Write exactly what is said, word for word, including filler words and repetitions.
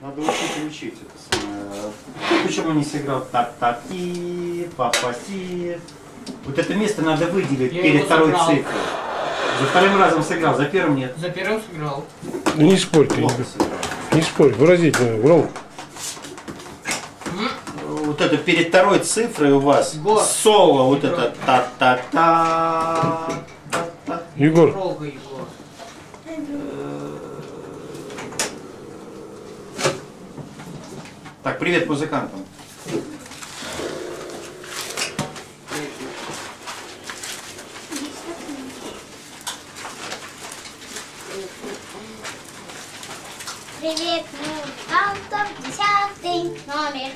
Надо учить и учить это самое. Почему не сыграл так-таки, папаси? Вот это место надо выделить я перед второй цифрой. За вторым разом сыграл, за первым нет. За первым сыграл. Да не спорь ты. Не спорь, выразительно, громко. Вот это перед второй цифрой у вас Егор. Соло, вот Егор. Это та-та-та. Егор. Так, привет музыкантам. Привет музыкантам, десятый номер.